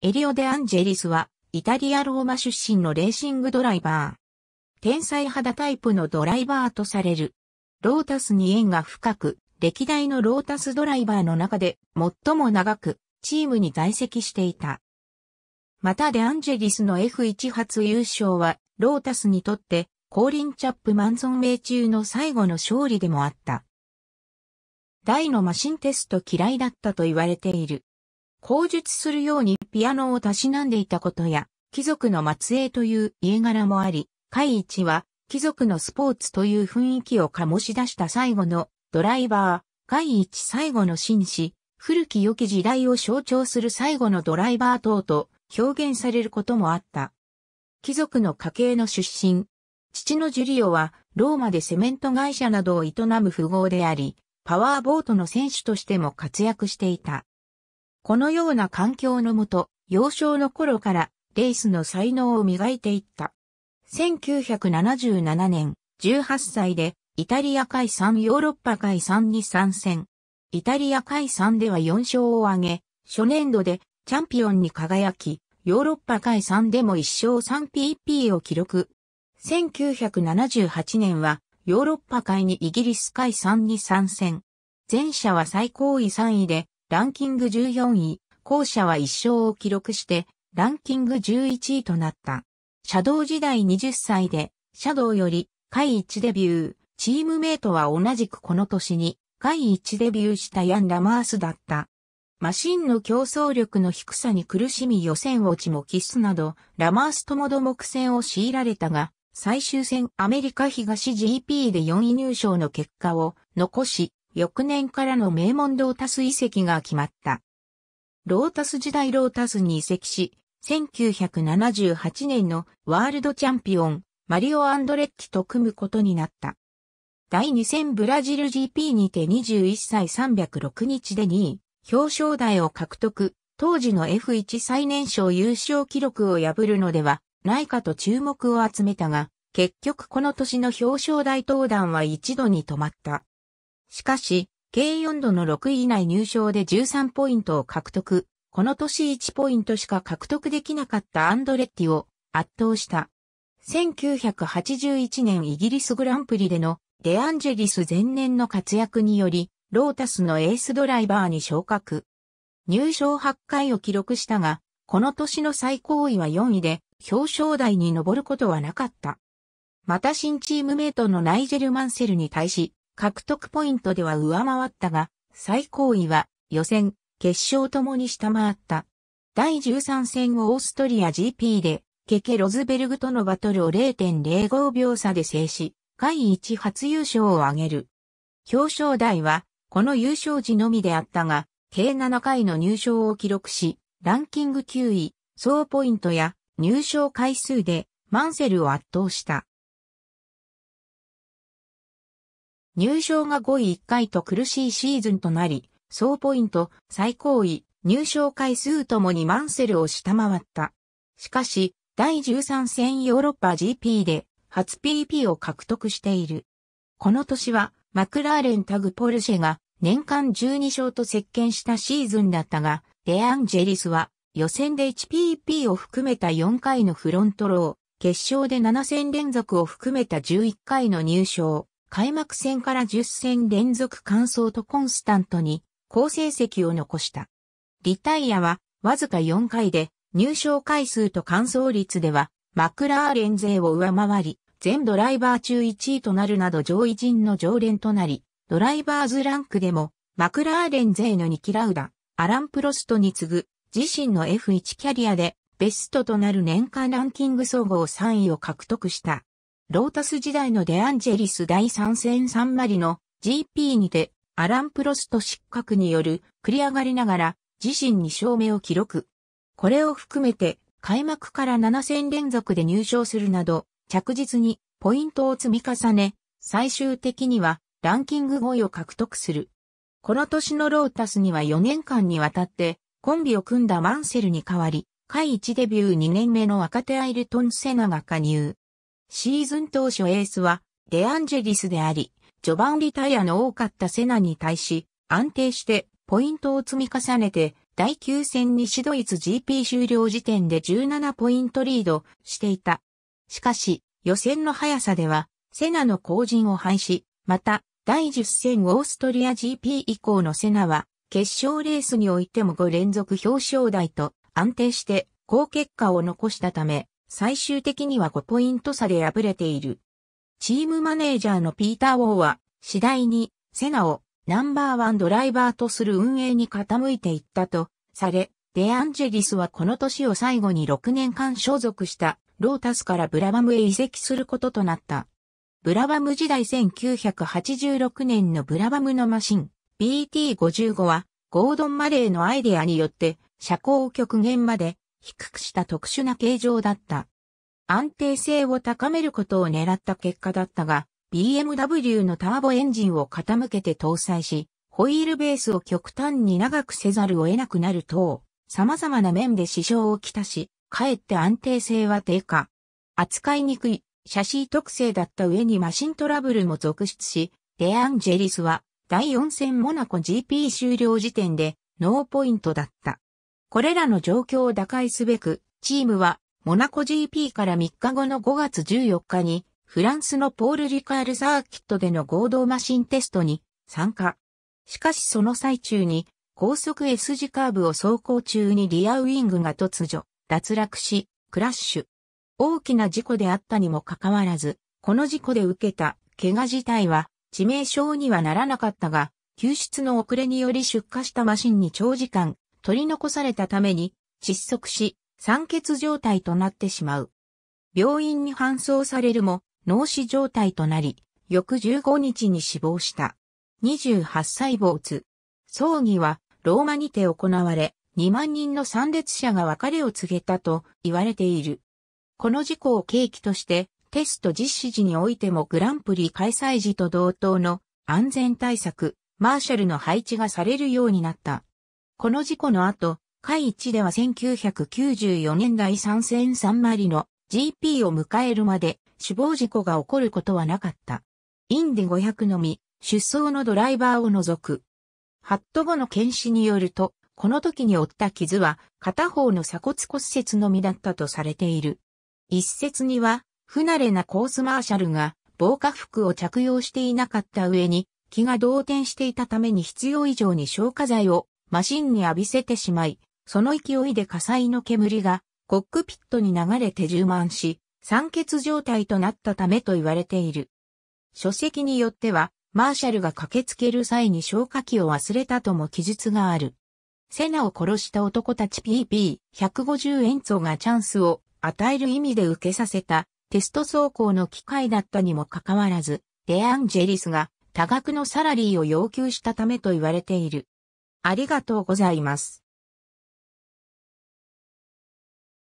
エリオ・デ・アンジェリスは、イタリア・ローマ出身のレーシングドライバー。天才肌タイプのドライバーとされる。ロータスに縁が深く、歴代のロータスドライバーの中で最も長く、チームに在籍していた。またデ・アンジェリスの F1 初優勝は、ロータスにとって、コーリン・チャップマン存命中の最後の勝利でもあった。大のマシンテスト嫌いだったと言われている。口述するようにピアノをたしなんでいたことや、貴族の末裔という家柄もあり、回一は貴族のスポーツという雰囲気を醸し出した最後のドライバー、回一最後の紳士、古き良き時代を象徴する最後のドライバー等と表現されることもあった。貴族の家系の出身。父のジュリオはローマでセメント会社などを営む富豪であり、パワーボートの選手としても活躍していた。このような環境のもと、幼少の頃からレースの才能を磨いていった。1977年、18歳でイタリア回3ヨーロッパ回3に参戦。イタリア回3では4勝を挙げ、初年度でチャンピオンに輝き、ヨーロッパ回3でも1勝 3PP を記録。1978年はヨーロッパ回にイギリス回3に参戦。前者は最高位3位で、ランキング14位、後者は1勝を記録して、ランキング11位となった。シャドウ時代20歳で、シャドウより、回1デビュー、チームメイトは同じくこの年に、回1デビューしたヤン・ラマースだった。マシンの競争力の低さに苦しみ予選落ちも喫すなど、ラマースともども苦戦を強いられたが、最終戦アメリカ東 GP で4位入賞の結果を残し、翌年からの名門ロータス移籍が決まった。ロータス時代ロータスに移籍し、1978年のワールドチャンピオン、マリオ・アンドレッキと組むことになった。第2戦ブラジル GP にて21歳306日で2位、表彰台を獲得、当時の F1 最年少優勝記録を破るのではないかと注目を集めたが、結局この年の表彰台登壇は一度に止まった。しかし、計4度の6位以内入賞で13ポイントを獲得。この年1ポイントしか獲得できなかったアンドレッティを圧倒した。1981年イギリスグランプリでのデ・アンジェリス前年の活躍により、ロータスのエースドライバーに昇格。入賞8回を記録したが、この年の最高位は4位で、表彰台に上ることはなかった。また新チームメイトのナイジェル・マンセルに対し、獲得ポイントでは上回ったが、最高位は予選、決勝ともに下回った。第13戦をオーストリア GP で、ケケ・ロズベルグとのバトルを 0.05 秒差で制し、回1初優勝を挙げる。表彰台は、この優勝時のみであったが、計7回の入賞を記録し、ランキング9位、総ポイントや入賞回数で、マンセルを圧倒した。入賞が5位1回と苦しいシーズンとなり、総ポイント、最高位、入賞回数ともにマンセルを下回った。しかし、第13戦ヨーロッパ GP で初 PP を獲得している。この年は、マクラーレンタグポルシェが年間12勝と席巻したシーズンだったが、デ・アンジェリスは予選で 1PP を含めた4回のフロントロー、決勝で7戦連続を含めた11回の入賞。開幕戦から10戦連続完走とコンスタントに好成績を残した。リタイアはわずか4回で入賞回数と完走率ではマクラーレン勢を上回り全ドライバー中1位となるなど上位陣の常連となりドライバーズランクでもマクラーレン勢のニキ・ラウダ、アラン・プロストに次ぐ自身の F1 キャリアでベストとなる年間ランキング総合3位を獲得した。ロータス時代のデ・アンジェリス第3戦サンマリの GP にてアラン・プロスト失格による繰り上がりながら自身2勝目を記録。これを含めて開幕から7戦連続で入賞するなど着実にポイントを積み重ね最終的にはランキング5位を獲得する。この年のロータスには4年間にわたってコンビを組んだマンセルに代わり回1デビュー2年目の若手アイルトン・セナが加入。シーズン当初エースはデ・アンジェリスであり、序盤リタイアの多かったセナに対し、安定してポイントを積み重ねて第9戦西ドイツ GP 終了時点で17ポイントリードしていた。しかし、予選の速さでは、セナの後塵を拝し、また、第10戦オーストリア GP 以降のセナは、決勝レースにおいても5連続表彰台と安定して好結果を残したため、最終的には5ポイント差で敗れている。チームマネージャーのピーター・ウォーは、次第にセナをナンバーワンドライバーとする運営に傾いていったとされ、デアンジェリスはこの年を最後に6年間所属したロータスからブラバムへ移籍することとなった。ブラバム時代1986年のブラバムのマシン BT55 はゴードン・マレーのアイデアによって車高を極限まで低くした特殊な形状だった。安定性を高めることを狙った結果だったが、BMW のターボエンジンを傾けて搭載し、ホイールベースを極端に長くせざるを得なくなる等、様々な面で支障をきたし、かえって安定性は低下。扱いにくい、シャシー特性だった上にマシントラブルも続出し、デアンジェリスは第4戦モナコ GP 終了時点でノーポイントだった。これらの状況を打開すべく、チームはモナコ GP から3日後の5月14日に、フランスのポール・リカールサーキットでの合同マシンテストに参加。しかしその最中に高速 S 字カーブを走行中にリアウィングが突如脱落しクラッシュ。大きな事故であったにもかかわらず、この事故で受けた怪我自体は致命傷にはならなかったが、救出の遅れにより出火したマシンに長時間取り残されたために窒息し酸欠状態となってしまう。病院に搬送されるも、脳死状態となり、翌15日に死亡した。28歳没。葬儀はローマにて行われ、2万人の参列者が別れを告げたと言われている。この事故を契機として、テスト実施時においてもグランプリ開催時と同等の安全対策、マーシャルの配置がされるようになった。この事故の後、第1では1994年第3戦サンマリノ GP を迎えるまで、死亡事故が起こることはなかった。インディ500のみ、出走のドライバーを除く。ハット後の検視によると、この時に負った傷は片方の鎖骨骨折のみだったとされている。一説には、不慣れなコースマーシャルが防火服を着用していなかった上に、気が動転していたために必要以上に消火剤をマシンに浴びせてしまい、その勢いで火災の煙がコックピットに流れて充満し、酸欠状態となったためと言われている。書籍によっては、マーシャルが駆けつける際に消火器を忘れたとも記述がある。セナを殺した男たち PP150 エンツォがチャンスを与える意味で受けさせたテスト走行の機会だったにもかかわらず、デアンジェリスが多額のサラリーを要求したためと言われている。ありがとうございます。